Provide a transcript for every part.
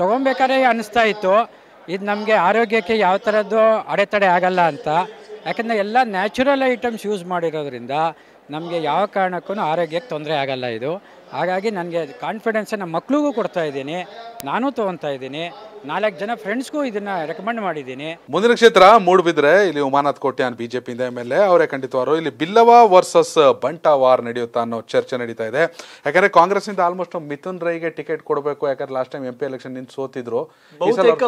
ತಗೊಂಬೇಕಾದ್ರೆ ಅನಿಸ್ತಾ ಇತ್ತು ಇದು ನಮಗೆ ಆರೋಗ್ಯಕ್ಕೆ ಯಾವ ತರದ್ದು ಅಡೆತಡೆ ಆಗಲ್ಲ ಅಂತ ಯಾಕಂದ್ರೆ ಎಲ್ಲ ನ್ಯಾಚುರಲ್ ಐಟಮ್ಸ್ ಯೂಸ್ ಮಾಡಿರೋದ್ರಿಂದ ನಮಗೆ ಯಾವ ಕಾರಣಕ್ಕೂ ಆರೋಗ್ಯಕ್ಕೆ ತೊಂದರೆ ಆಗಲ್ಲ ಇದು ಹಾಗಾಗಿ ನನಗೆ ಕಾನ್ಫಿಡೆನ್ಸ್ ನಮ್ಮ ಮಕ್ಕಳಿಗೂ ಕೊಡ್ತಾ ಇದ್ದೀನಿ ನಾನು ತಗೊಂತಾ ಇದ್ದೀನಿ 4 ಜನ ಫ್ರೆಂಡ್ಸ್ಗೂ ಇದನ್ನ ರೆಕಮೆಂಡ್ ಮಾಡಿದ್ದೀನಿ ಮುಂದಿನ ಕ್ಷೇತ್ರ ಮೂಡಬಿದ್ರೆ ಇಲ್ಲಿ ಉಮಾನಾಥ ಕೋಟ್ಯಾನ್ ಬಿಜೆಪಿಯಿಂದ ಎಂಎಲ್ಎ ಅವರೇ ಖಂಡಿತವಾರು ಇಲ್ಲಿ ಬಿಲ್ಲವ ವರ್ಸಸ್ ಬಂಟ ವಾರ್ ನಡೆಯುತ್ತಾ ಅನ್ನೋ ಚರ್ಚೆ ನಡೀತಾ ಇದೆ ಯಾಕಂದ್ರೆ ಕಾಂಗ್ರೆಸ್ ಇಂದ ಆಲ್ಮೋಸ್ಟ್ ಮಿಥುನ್ ರೈಗೆ ಟಿಕೆಟ್ ಕೊಡಬೇಕು ಯಾಕಂದ್ರೆ ಲಾಸ್ಟ್ ಟೈಮ್ ಎಂಪಿ ಎಲೆಕ್ಷನ್ ನಿಂದ ಸೋತಿದ್ರು ಬಹುತೇಕ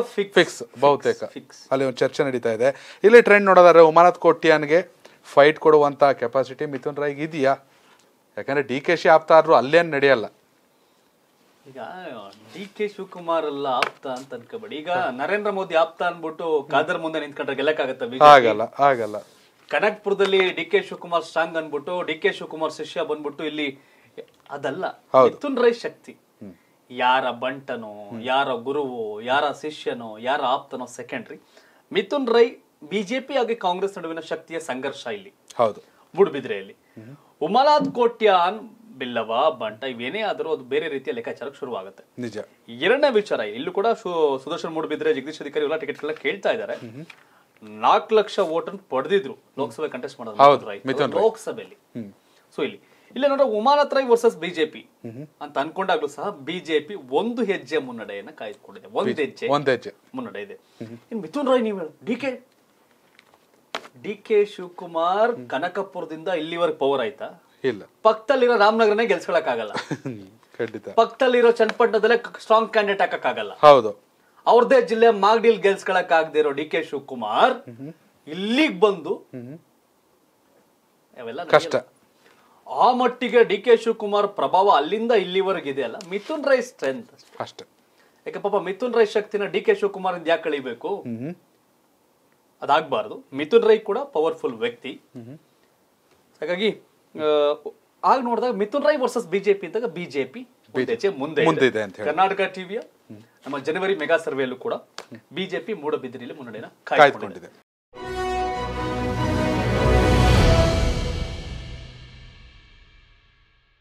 ಫಿಕ್ಸ್ ಅಲ್ಲಿ ಒಂದು ಚರ್ಚೆ ನಡೀತಾ ಇದೆ ಇಲ್ಲಿ ಟ್ರೆಂಡ್ ನೋಡೋದಾದ್ರೆ ಉಮಾನಾಥ ಕೋಟ್ಯಾನ್ಗೆ ಫೈಟ್ ಕೊಡುವಂತ ಕೆಪಾಸಿಟಿ ಮಿಥುನ್ ರೈಗೆ ಇದೆಯಾ ಯಾಕಂದ್ರೆ ಡಿಕೆಶಿ ಆಪ್ತಾದ್ರು ಅಲ್ಲೇನು ನಡೆಯಲ್ಲ ಈಗ ಡಿಕೆ ಶಿವಕುಮಾರ್ ಅಲ್ಲ ಆಪ್ತ ಅಂತ ಅನ್ಕೋಬೇಡಿ ಈಗ ನರೇಂದ್ರ ಮೋದಿ ಆಪ್ತ ಅನ್ಬಿಟ್ಟು ಕಾದರ್ ಮುಂದೆ ನಿಂತ್ಕೊಂಡ್ರೆ ಗೆಲ್ಲಕ್ಕಾಗತ್ತಾ ಆಗಲ್ಲ ಕನಕಪುರದಲ್ಲಿ ಡಿಕೆ ಶಿವಕುಮಾರ್ ಸ್ಟ್ರಾಂಗ್ ಅನ್ಬಿಟ್ಟು ಡಿಕೆ ಶಿವಕುಮಾರ್ ಶಿಷ್ಯ ಬಂದ್ಬಿಟ್ಟು ಇಲ್ಲಿ ಅದಲ್ಲ ಮಿಥುನ್ ರೈ ಶಕ್ತಿ ಯಾರ ಬಂಟನೋ ಯಾರ ಗುರುವೋ ಯಾರ ಶಿಷ್ಯನೋ ಯಾರ ಆಪ್ತನೋ ಸೆಕೆಂಡ್ರಿ ಮಿಥುನ್ ರೈ ಬಿಜೆಪಿ ಹಾಗೆ ಕಾಂಗ್ರೆಸ್ ನಡುವಿನ ಶಕ್ತಿಯ ಸಂಘರ್ಷ ಇಲ್ಲಿ ಹೌದು ಮೂಡಬಿದ್ರೆಯಲ್ಲಿ ಉಮಾನಾಥ್ ಕೋಟ್ಯಾನ್ ಬಿಲ್ಲವ ಬಂಟ ಇವೇನೇ ಆದರೂ ಅದು ಬೇರೆ ರೀತಿಯ ಲೆಕ್ಕಾಚಾರಕ್ಕೆ ಶುರುವಾಗುತ್ತೆ ನಿಜ ಎರಡನೇ ವಿಚಾರ ಇಲ್ಲೂ ಕೂಡ ಸುದರ್ಶನ್ ಮೂಡಬಿದ್ರೆ ಜಗದೀಶ್ अधिकारी ಎಲ್ಲ ಟಿಕೆಟ್ ಎಲ್ಲ ಕೇಳ್ತಾ ಇದ್ದಾರೆ 4 ಲಕ್ಷ ವೋಟ್ ಅನ್ನು ಪಡೆದಿದ್ರು ಲೋಕಸಭೆ ಕಂಟೆಸ್ಟ್ ಮಾಡೋದು ಲೋಕಸಭೆಯಲ್ಲಿ ಸೊ ಇಲ್ಲಿ ಇಲ್ಲ ನೋಡ್ರೆ ಉಮಾನಾಥ್ ರೈ ವರ್ಸಸ್ ಬಿಜೆಪಿ ಅಂತ ಅನ್ಕೊಂಡಾಗ್ಲೂ ಸಹ ಬಿಜೆಪಿ ಒಂದು ಹೆಜ್ಜೆ ಮುನ್ನಡೆಯನ್ನ ಕಾಯ್ದುಕೊಂಡಿದೆ ಒಂದು ಹೆಜ್ಜೆ ಮುನ್ನಡೆ ಇದೆ ಇನ್ನು ಮಿಥುನ್ ರೈ ನೀವು ಡಿಕೆ ಶಿವಕುಮಾರ್ ಕನಕಪುರದಿಂದ ಇಲ್ಲಿವರೆಗೆ ಪವರ್ ಆಯ್ತಾ ಇಲ್ಲ ಪಕ್ಕದಲ್ಲಿರೋ ರಾಮನಗರನೇ ಗೆಲ್ಸ್ಕೊಳಕ್ ಆಗಲ್ಲ ಖಂಡಿತ ಪಕ್ಕದಲ್ಲಿರೋ ಚನ್ನಪಟ್ಟಣದಲ್ಲೇ ಸ್ಟ್ರಾಂಗ್ ಕ್ಯಾಂಡಿಡೇಟ್ ಹಾಕಕ್ಕಾಗಲ್ಲ ಹೌದು ಅವ್ರದೇ ಜಿಲ್ಲೆ ಮಾಗಡಿಲ್ ಗೆಲ್ಸ್ಕೊಳಕ್ ಆಗದಿರೋ ಡಿಕೆ ಶಿವಕುಮಾರ್ ಇಲ್ಲಿಗೆ ಬಂದು ಅವೆಲ್ಲ ಕಷ್ಟ ಆ ಮಟ್ಟಿಗೆ ಡಿಕೆ ಶಿವಕುಮಾರ್ ಪ್ರಭಾವ ಅಲ್ಲಿಂದ ಇಲ್ಲಿವರೆಗೆ ಇದೆಯಲ್ಲ ಮಿಥುನ್ ರೈ ಸ್ಟ್ರೆಂತ್ ಅಷ್ಟೇ ಯಾಕೆ ಪಾಪ ಮಿಥುನ್ ರೈ ಶಕ್ತಿನ ಡಿಕೆ ಶಿವಕುಮಾರ್ ಇಂದ ಯಾಕೆ ಕಳಿಬೇಕು ಅದಾಗಬಾರ್ದು ಮಿಥುನ್ ರೈ ಕೂಡ ಪವರ್ಫುಲ್ ವ್ಯಕ್ತಿ ಹಾಗಾಗಿ ಆಗ ನೋಡಿದಾಗ ಮಿಥುನ್ ರೈ ವರ್ಸಸ್ ಬಿಜೆಪಿ ಇದ್ದಾಗ ಬಿಜೆಪಿ ಮುಂದೆ ಇದೆ ಅಂತ ಕರ್ನಾಟಕ ಟಿವಿಯ ನಮ್ಮ ಜನವರಿ ಮೆಗಾ ಸರ್ವೆಯಲ್ಲೂ ಕೂಡ ಬಿಜೆಪಿ ಮೂಡಬಿದ್ರಿಯಲ್ಲಿ ಮುನ್ನಡೆನ ಕಾಯ್ದುಕೊಂಡಿದೆ.